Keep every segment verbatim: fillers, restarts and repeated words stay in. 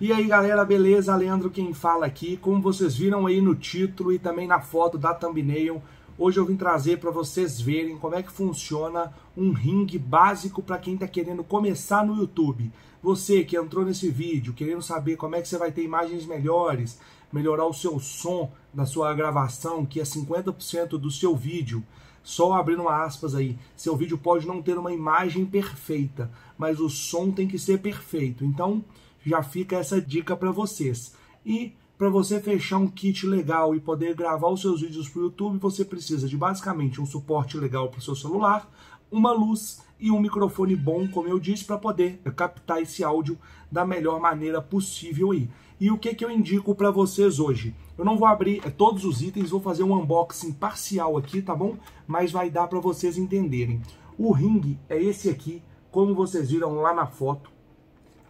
E aí galera, beleza? Leandro quem fala aqui. Como vocês viram aí no título e também na foto da thumbnail, hoje eu vim trazer para vocês verem como é que funciona um ringue básico para quem está querendo começar no YouTube. Você que entrou nesse vídeo querendo saber como é que você vai ter imagens melhores, melhorar o seu som da sua gravação, que é cinquenta por cento do seu vídeo. Só abrindo aspas aí, seu vídeo pode não ter uma imagem perfeita, mas o som tem que ser perfeito. Então já fica essa dica para vocês. E para você fechar um kit legal e poder gravar os seus vídeos para o YouTube, você precisa de basicamente um suporte legal para o seu celular, uma luz e um microfone bom, como eu disse, para poder captar esse áudio da melhor maneira possível aí. E o que que eu indico para vocês hoje? Eu não vou abrir todos os itens, vou fazer um unboxing parcial aqui, tá bom? Mas vai dar para vocês entenderem. O ringue é esse aqui, como vocês viram lá na foto.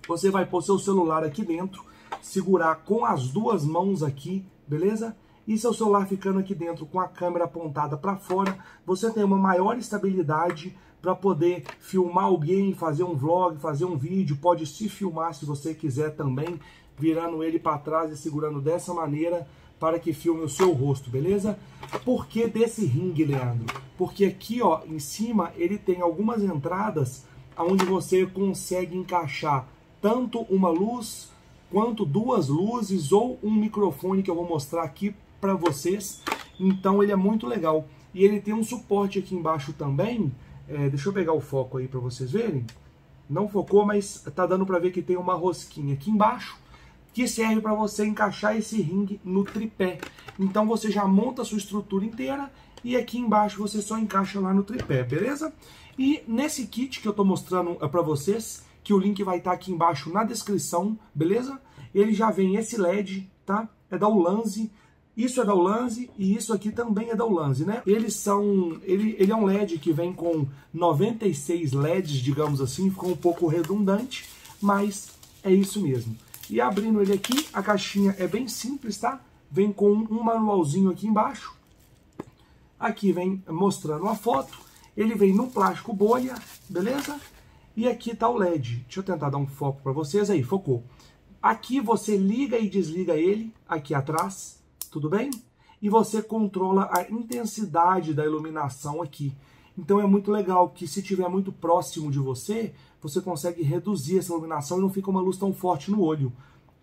Você vai pôr seu celular aqui dentro, segurar com as duas mãos aqui, beleza? E seu celular ficando aqui dentro com a câmera apontada para fora, você tem uma maior estabilidade para poder filmar alguém, fazer um vlog, fazer um vídeo, pode se filmar se você quiser também, virando ele para trás e segurando dessa maneira para que filme o seu rosto, beleza? Por que desse ringue, Leandro? Porque aqui, ó, em cima ele tem algumas entradas onde você consegue encaixar tanto uma luz quanto duas luzes ou um microfone que eu vou mostrar aqui para vocês. Então ele é muito legal. E ele tem um suporte aqui embaixo também. É, deixa eu pegar o foco aí para vocês verem. Não focou, mas tá dando para ver que tem uma rosquinha aqui embaixo que serve para você encaixar esse ringue no tripé. Então você já monta a sua estrutura inteira e aqui embaixo você só encaixa lá no tripé, beleza? E nesse kit que eu tô mostrando para vocês, que o link vai estar aqui embaixo na descrição, beleza? Ele já vem esse L E D, tá? É da Ulanzi, isso é da Ulanzi e isso aqui também é da Ulanzi, né? Eles são, ele, ele é um L E D que vem com noventa e seis L E Ds, digamos assim, ficou um pouco redundante, mas é isso mesmo. E abrindo ele aqui, a caixinha é bem simples, tá? Vem com um manualzinho aqui embaixo, aqui vem mostrando a foto, ele vem no plástico bolha, beleza? E aqui tá o L E D, deixa eu tentar dar um foco para vocês, aí, focou. Aqui você liga e desliga ele, aqui atrás, tudo bem? E você controla a intensidade da iluminação aqui. Então é muito legal que se tiver muito próximo de você, você consegue reduzir essa iluminação e não fica uma luz tão forte no olho.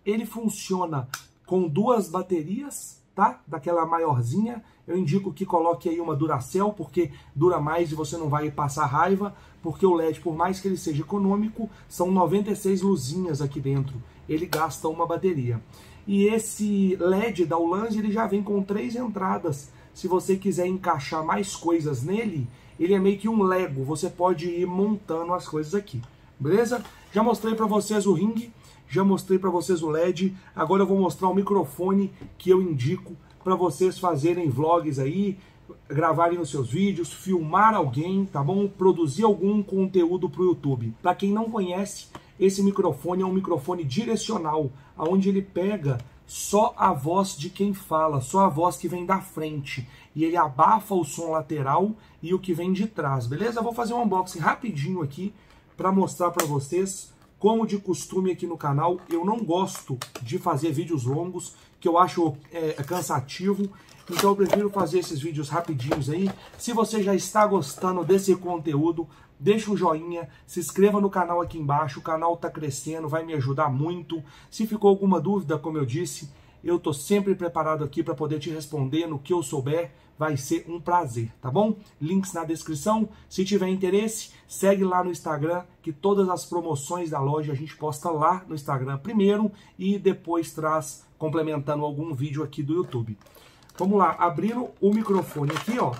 Ele funciona com duas baterias, tá? Daquela maiorzinha, eu indico que coloque aí uma Duracell, porque dura mais e você não vai passar raiva, porque o L E D, por mais que ele seja econômico, são noventa e seis luzinhas aqui dentro, ele gasta uma bateria. E esse L E D da Ulanzi, ele já vem com três entradas, se você quiser encaixar mais coisas nele, ele é meio que um Lego, você pode ir montando as coisas aqui, beleza? Já mostrei para vocês o ringue, já mostrei para vocês o L E D, agora eu vou mostrar o microfone que eu indico para vocês fazerem vlogs aí, gravarem os seus vídeos, filmar alguém, tá bom? Produzir algum conteúdo para o YouTube. Para quem não conhece, esse microfone é um microfone direcional, onde ele pega só a voz de quem fala, só a voz que vem da frente, e ele abafa o som lateral e o que vem de trás, beleza? Eu vou fazer um unboxing rapidinho aqui para mostrar para vocês. Como de costume aqui no canal, eu não gosto de fazer vídeos longos, que eu acho é, cansativo, então eu prefiro fazer esses vídeos rapidinhos aí. Se você já está gostando desse conteúdo, deixa um joinha, se inscreva no canal aqui embaixo, o canal está crescendo, vai me ajudar muito. Se ficou alguma dúvida, como eu disse, eu estou sempre preparado aqui para poder te responder no que eu souber. Vai ser um prazer, tá bom? Links na descrição. Se tiver interesse, segue lá no Instagram, que todas as promoções da loja a gente posta lá no Instagram primeiro e depois traz complementando algum vídeo aqui do YouTube. Vamos lá, abrindo o microfone aqui, ó.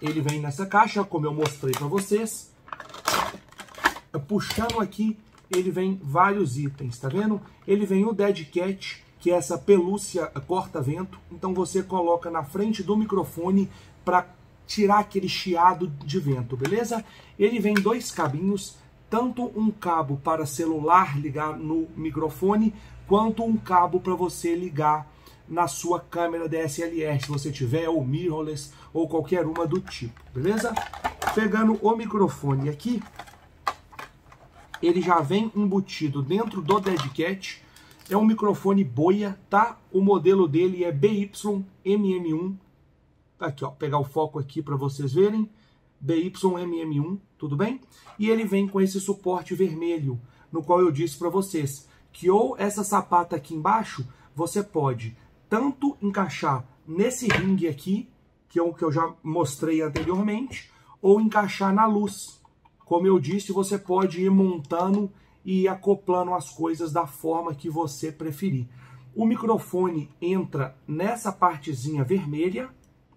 Ele vem nessa caixa, como eu mostrei para vocês. Puxando aqui, ele vem vários itens, tá vendo? Ele vem o Dead Cat, que é essa pelúcia corta-vento, então você coloca na frente do microfone para tirar aquele chiado de vento, beleza? Ele vem dois cabinhos, tanto um cabo para celular ligar no microfone, quanto um cabo para você ligar na sua câmera D S L R, se você tiver, ou mirrorless, ou qualquer uma do tipo, beleza? Pegando o microfone aqui, ele já vem embutido dentro do Dead Cat, É um microfone boia, tá? O modelo dele é B Y M M um. Tá aqui, ó. Pegar o foco aqui para vocês verem. B Y M M um, tudo bem? E ele vem com esse suporte vermelho, no qual eu disse para vocês que ou essa sapata aqui embaixo, você pode tanto encaixar nesse ringue aqui, que é o que eu já mostrei anteriormente, ou encaixar na luz. Como eu disse, você pode ir montando e acoplando as coisas da forma que você preferir. O microfone entra nessa partezinha vermelha,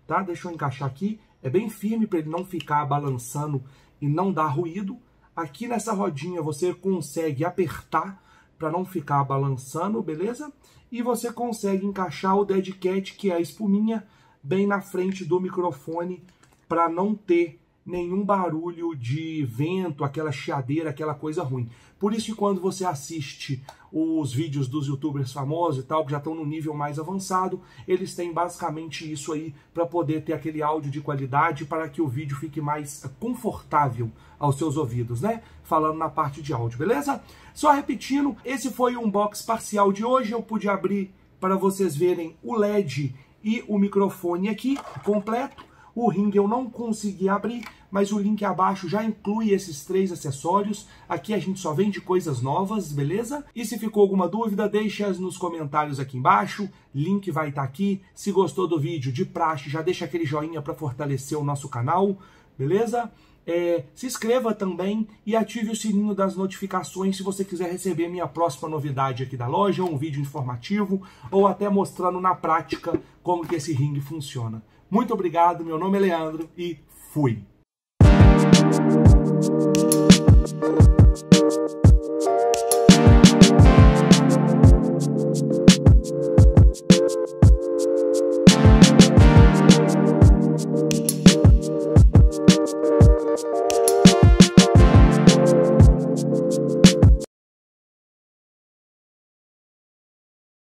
tá? Deixa eu encaixar aqui. É bem firme para ele não ficar balançando e não dar ruído. Aqui nessa rodinha você consegue apertar para não ficar balançando, beleza? E você consegue encaixar o dead cat, que é a espuminha, bem na frente do microfone para não ter nenhum barulho de vento, aquela chiadeira, aquela coisa ruim. Por isso que quando você assiste os vídeos dos youtubers famosos e tal, que já estão no nível mais avançado, eles têm basicamente isso aí para poder ter aquele áudio de qualidade, para que o vídeo fique mais confortável aos seus ouvidos, né? Falando na parte de áudio, beleza? Só repetindo, esse foi o unboxing parcial de hoje. Eu pude abrir para vocês verem o L E D e o microfone aqui completo. O ringue eu não consegui abrir, mas o link abaixo já inclui esses três acessórios. Aqui a gente só vende coisas novas, beleza? E se ficou alguma dúvida, deixa nos comentários aqui embaixo. Link vai estar aqui. Se gostou do vídeo, de praxe, já deixa aquele joinha para fortalecer o nosso canal, beleza? É, se inscreva também e ative o sininho das notificações se você quiser receber minha próxima novidade aqui da loja, ou um vídeo informativo, ou até mostrando na prática como que esse ringue funciona. Muito obrigado, meu nome é Leandro e fui!